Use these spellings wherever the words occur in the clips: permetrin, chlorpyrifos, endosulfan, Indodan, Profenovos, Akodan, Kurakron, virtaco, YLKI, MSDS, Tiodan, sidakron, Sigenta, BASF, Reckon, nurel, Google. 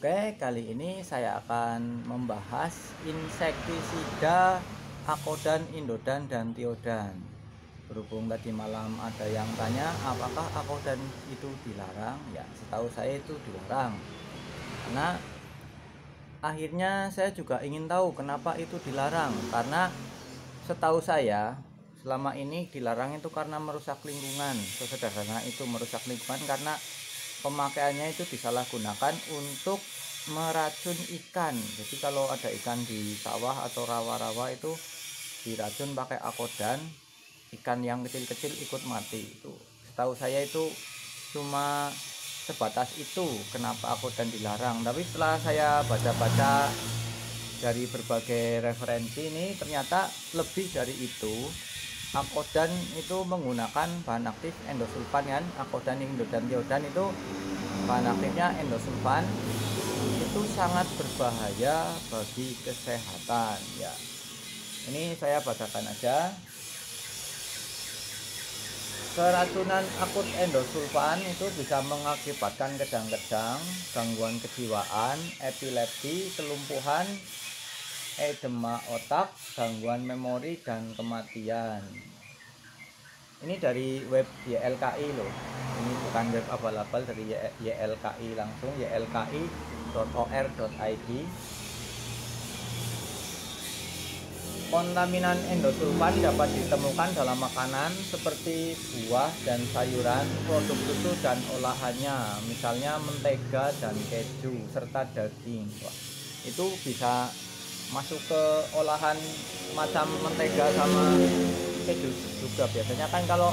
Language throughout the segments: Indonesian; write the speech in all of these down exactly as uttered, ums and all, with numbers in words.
Oke, kali ini saya akan membahas insektisida Akodan, Indodan, dan Tiodan. Berhubung tadi malam ada yang tanya apakah Akodan itu dilarang, ya setahu saya itu dilarang. Karena akhirnya saya juga ingin tahu kenapa itu dilarang, karena setahu saya selama ini dilarang itu karena merusak lingkungan. Sesederhana itu, merusak lingkungan karena pemakaiannya itu disalahgunakan untuk meracun ikan. Jadi kalau ada ikan di sawah atau rawa-rawa itu diracun pakai Akodan, ikan yang kecil-kecil ikut mati. Itu setahu saya itu cuma sebatas itu kenapa Akodan dilarang. Tapi setelah saya baca-baca dari berbagai referensi ini, ternyata lebih dari itu. Akodan itu menggunakan bahan aktif endosulfan, kan? Akodan, Indodan, Tiodan itu bahan aktifnya endosulfan. Itu sangat berbahaya bagi kesehatan, ya. Ini saya bacakan aja. Keracunan akut endosulfan itu bisa mengakibatkan kedang-kedang, gangguan kejiwaan, epilepsi, kelumpuhan, edema otak, gangguan memori, dan kematian. Ini dari web Y L K I loh, ini bukan web abal-abal, dari Y L K I langsung, Y L K I dot O R dot I D. Kontaminan endosulfan dapat ditemukan dalam makanan seperti buah dan sayuran, produk susu dan olahannya, misalnya mentega dan keju, serta daging. Wah, itu bisa masuk ke olahan macam mentega sama keju juga. Biasanya kan kalau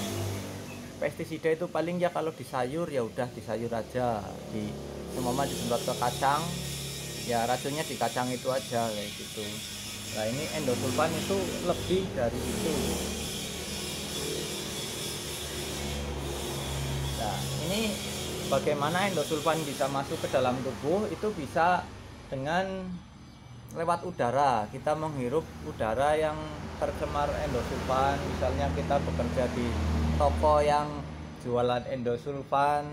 pestisida itu paling ya kalau di sayur ya udah di sayur aja, di semua disemprot ke kacang ya racunnya di kacang itu aja kayak gitu. Nah ini endosulfan itu lebih dari itu. Nah ini bagaimana endosulfan bisa masuk ke dalam tubuh? Itu bisa dengan lewat udara. Kita menghirup udara yang tercemar endosulfan. Misalnya kita bekerja di toko yang jualan endosulfan,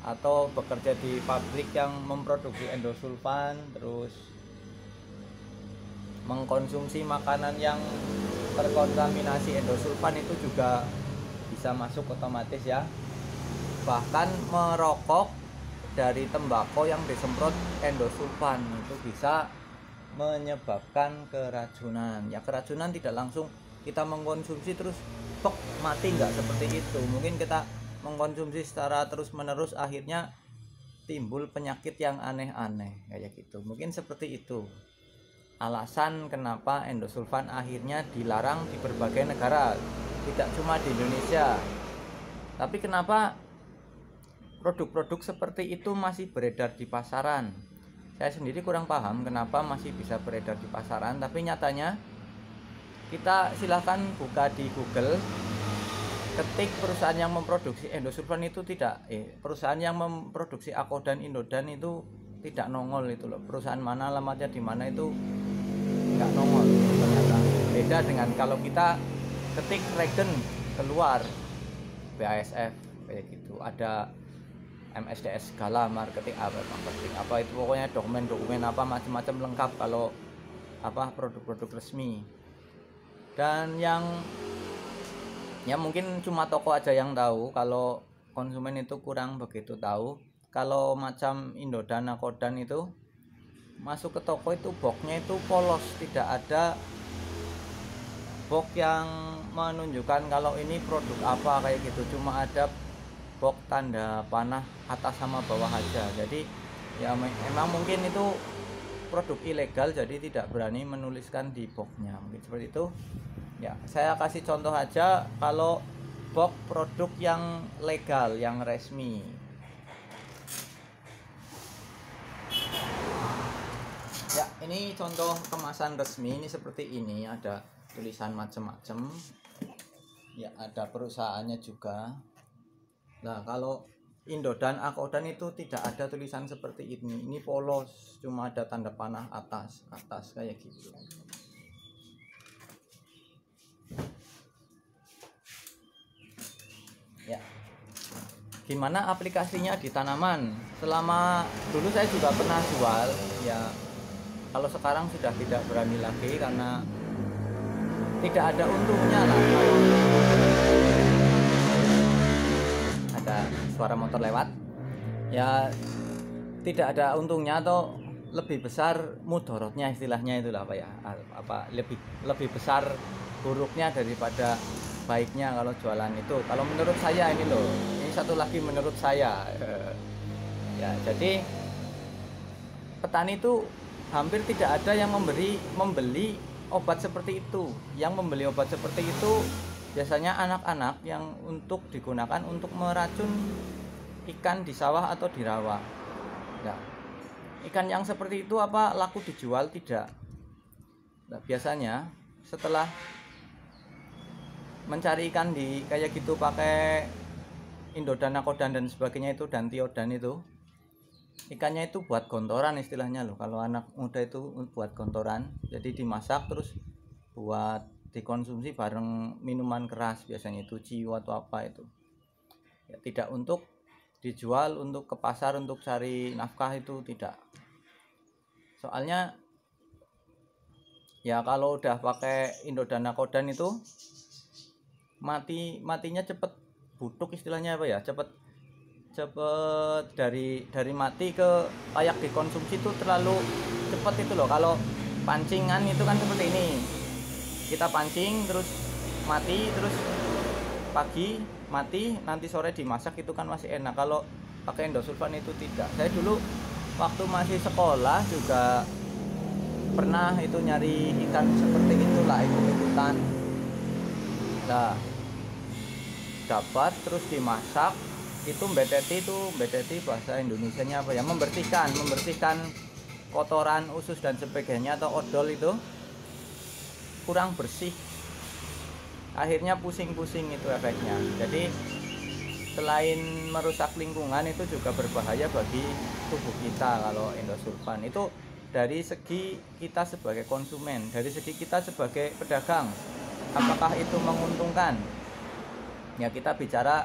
atau bekerja di pabrik yang memproduksi endosulfan, terus mengkonsumsi makanan yang terkontaminasi endosulfan itu juga bisa masuk otomatis, ya. Bahkan merokok dari tembakau yang disemprot endosulfan itu bisa menyebabkan keracunan. Ya keracunan tidak langsung kita mengkonsumsi terus pok mati, nggak seperti itu. Mungkin kita mengkonsumsi secara terus-menerus akhirnya timbul penyakit yang aneh-aneh kayak gitu. Mungkin seperti itu alasan kenapa endosulfan akhirnya dilarang di berbagai negara, tidak cuma di Indonesia. Tapi kenapa produk-produk seperti itu masih beredar di pasaran? Saya sendiri kurang paham kenapa masih bisa beredar di pasaran, tapi nyatanya kita silahkan buka di Google, ketik perusahaan yang memproduksi endosulfan itu tidak, eh, perusahaan yang memproduksi Akodan, Indodan itu tidak nongol itu loh. Perusahaan mana, alamatnya di mana itu nggak nongol ternyata. Beda dengan kalau kita ketik Reckon keluar B A S F kayak gitu, ada M S D S segala, marketing apa, marketing apa itu, pokoknya dokumen-dokumen apa macam-macam lengkap kalau apa produk-produk resmi. Dan yang ya mungkin cuma toko aja yang tahu, kalau konsumen itu kurang begitu tahu. Kalau macam Indodan, Akodan itu masuk ke toko itu boxnya itu polos, tidak ada box yang menunjukkan kalau ini produk apa kayak gitu, cuma ada box tanda panah atas sama bawah aja. Jadi ya emang mungkin itu produk ilegal, jadi tidak berani menuliskan di boxnya, mungkin seperti itu ya. Saya kasih contoh aja kalau box produk yang legal, yang resmi. Ya ini contoh kemasan resmi, ini seperti ini, ada tulisan macam-macam ya, ada perusahaannya juga. Nah kalau Indodan, Akodan itu tidak ada tulisan seperti ini. Ini polos, cuma ada tanda panah atas, atas kayak gitu. Ya, di mana aplikasinya di tanaman. Selama dulu saya juga pernah jual ya, kalau sekarang sudah tidak berani lagi karena tidak ada untungnya lah. Ada suara motor lewat ya, tidak ada untungnya atau lebih besar mudorotnya, istilahnya itulah apa ya, apa lebih lebih besar buruknya daripada baiknya kalau jualan itu, kalau menurut saya. Ini loh, ini satu lagi menurut saya ya. Jadi petani itu hampir tidak ada yang memberi membeli obat seperti itu. Yang membeli obat seperti itu biasanya anak-anak yang untuk digunakan untuk meracun ikan di sawah atau di rawa ya. Ikan yang seperti itu apa laku dijual? Tidak. Nah, biasanya setelah mencari ikan di kayak gitu pakai Indodan, Akodan dan sebagainya itu, dan Tiodan itu, ikannya itu buat gontoran istilahnya loh. Kalau anak muda itu buat gontoran, jadi dimasak terus buat dikonsumsi bareng minuman keras, biasanya itu ciu atau apa itu ya, tidak untuk dijual untuk ke pasar untuk cari nafkah, itu tidak. Soalnya ya kalau udah pakai Indodan, Akodan itu mati matinya cepet, butuk istilahnya apa ya, cepet cepet dari dari mati ke layak dikonsumsi itu terlalu cepet itu loh. Kalau pancingan itu kan seperti ini, kita pancing terus mati, terus pagi mati, nanti sore dimasak, itu kan masih enak. Kalau pakai endosulfan itu tidak. Saya dulu waktu masih sekolah juga pernah itu nyari ikan seperti itulah, ikut-ikutan nah, dapat terus dimasak itu mbeteti. Itu mbeteti bahasa Indonesia nya apa ya, membersihkan membersihkan kotoran usus dan sebagainya atau odol, itu kurang bersih, akhirnya pusing-pusing itu efeknya. Jadi selain merusak lingkungan itu juga berbahaya bagi tubuh kita kalau endosulfan itu. Dari segi kita sebagai konsumen, dari segi kita sebagai pedagang, apakah itu menguntungkan ya? Kita bicara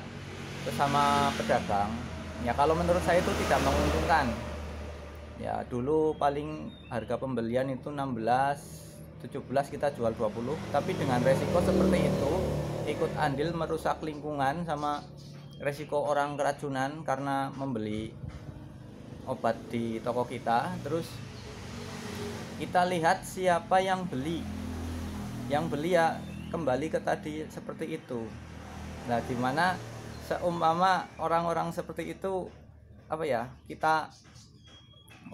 bersama pedagang ya, kalau menurut saya itu tidak menguntungkan ya. Dulu paling harga pembelian itu enam belas tujuh belas, kita jual dua puluh, tapi dengan resiko seperti itu ikut andil merusak lingkungan sama resiko orang keracunan karena membeli obat di toko kita. Terus kita lihat siapa yang beli, yang beli ya kembali ke tadi seperti itu. Nah, gimana seumpama orang-orang seperti itu apa ya, kita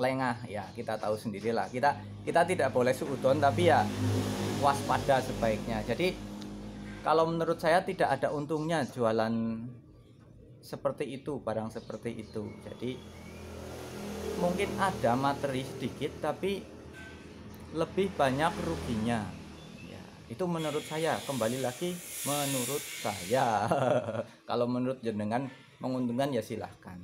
lengah ya, kita tahu sendirilah. Kita kita tidak boleh suudon, tapi ya waspada sebaiknya. Jadi kalau menurut saya tidak ada untungnya jualan seperti itu, barang seperti itu. Jadi mungkin ada materi sedikit tapi lebih banyak ruginya ya, itu menurut saya. Kembali lagi menurut saya kalau menurut jenengan menguntungkan ya silahkan.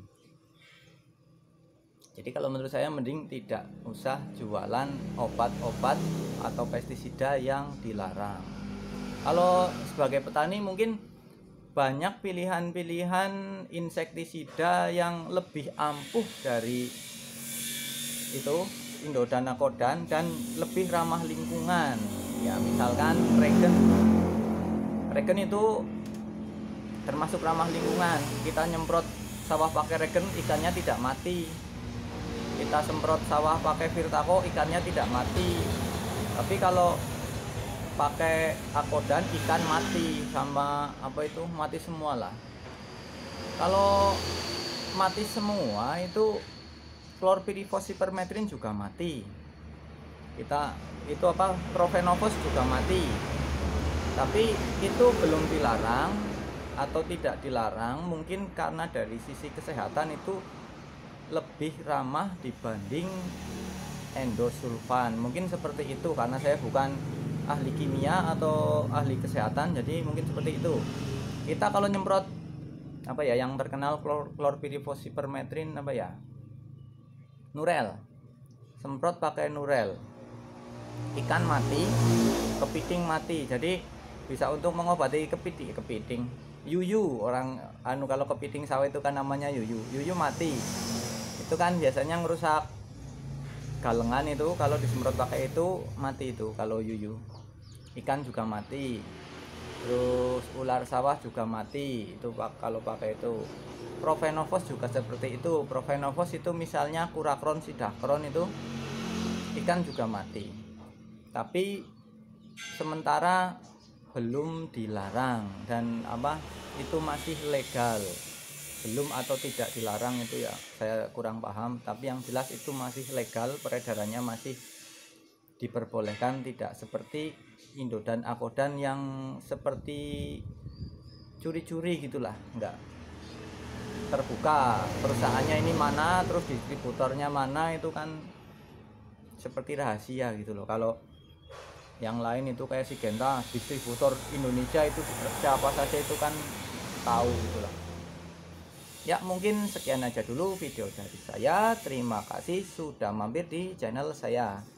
Jadi kalau menurut saya mending tidak usah jualan obat-obat atau pestisida yang dilarang. Kalau sebagai petani mungkin banyak pilihan-pilihan insektisida yang lebih ampuh dari itu Indodan, Akodan, dan lebih ramah lingkungan. Ya misalkan Reckon. Reckon itu termasuk ramah lingkungan. Kita nyemprot sawah pakai Reckon, ikannya tidak mati. Kita semprot sawah pakai virtaco, ikannya tidak mati. Tapi kalau pakai Akodan, ikan mati sama apa itu, mati semua lah. Kalau mati semua itu chlorpyrifos, permetrin juga mati. Kita itu apa, Profenovos juga mati. Tapi itu belum dilarang atau tidak dilarang, mungkin karena dari sisi kesehatan itu lebih ramah dibanding endosulfan, mungkin seperti itu. Karena saya bukan ahli kimia atau ahli kesehatan, jadi mungkin seperti itu. Kita kalau nyemprot apa ya yang terkenal klor chlorpyrifos, permetrin apa ya, nurel, semprot pakai nurel, ikan mati, kepiting mati. Jadi bisa untuk mengobati kepiting kepiting yuyu, orang anu kalau kepiting sawit itu kan namanya yuyu. Yuyu mati. Itu kan biasanya ngerusak galengan itu, kalau disemprot pakai itu mati itu kalau yuyu. Ikan juga mati. Terus ular sawah juga mati. Itu kalau pakai itu. Profenovos juga seperti itu. Profenovos itu misalnya Kurakron, sidakron itu ikan juga mati. Tapi sementara belum dilarang dan apa itu masih legal. Belum atau tidak dilarang itu ya saya kurang paham, tapi yang jelas itu masih legal, peredarannya masih diperbolehkan, tidak seperti Indodan Akodan yang seperti curi-curi gitulah, enggak terbuka perusahaannya ini mana, terus distributornya mana, itu kan seperti rahasia gitu loh. Kalau yang lain itu kayak Sigenta, distributor Indonesia itu siapa saja itu kan tahu gitu loh. Ya mungkin sekian aja dulu video dari saya. Terima kasih sudah mampir di channel saya.